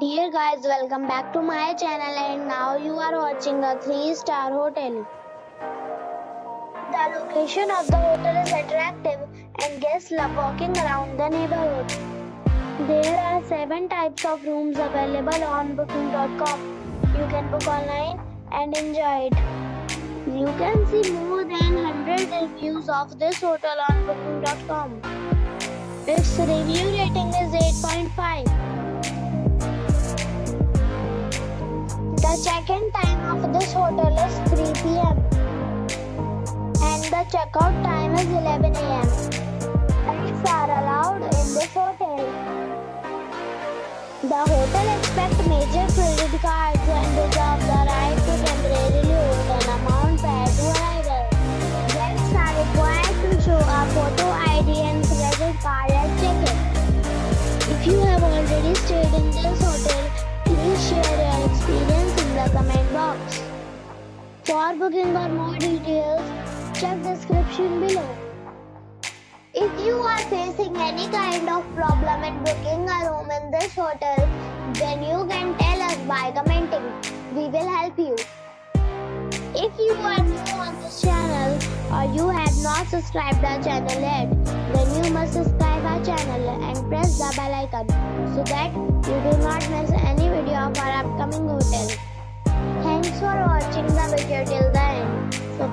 Dear guys, welcome back to my channel, and now you are watching a 3-star hotel. The location of the hotel is attractive and guests love walking around the neighborhood. There are 7 types of rooms available on booking.com. You can book online and enjoy it. You can see more than 100 reviews of this hotel on booking.com. Its review rating is 8.5. The check-in time of this hotel is 3 p.m. and the check-out time is 11 a.m. Pets are allowed in this hotel. The hotel accepts major credit cards and reserves the right to temporarily hold an amount prior to arrival. Guests are required to show a photo ID and credit card at check-in. If you have already stayed in this hotel, please share your experience the comment box. For booking or more details, check description below. If you are facing any kind of problem in booking a room in this hotel, then you can tell us by commenting. We will help you. If you are new on this channel or you have not subscribed our channel yet, then you must subscribe our channel and press the bell icon so that you do not miss any video of our upcoming hotel. Thanks for watching the video till the end. So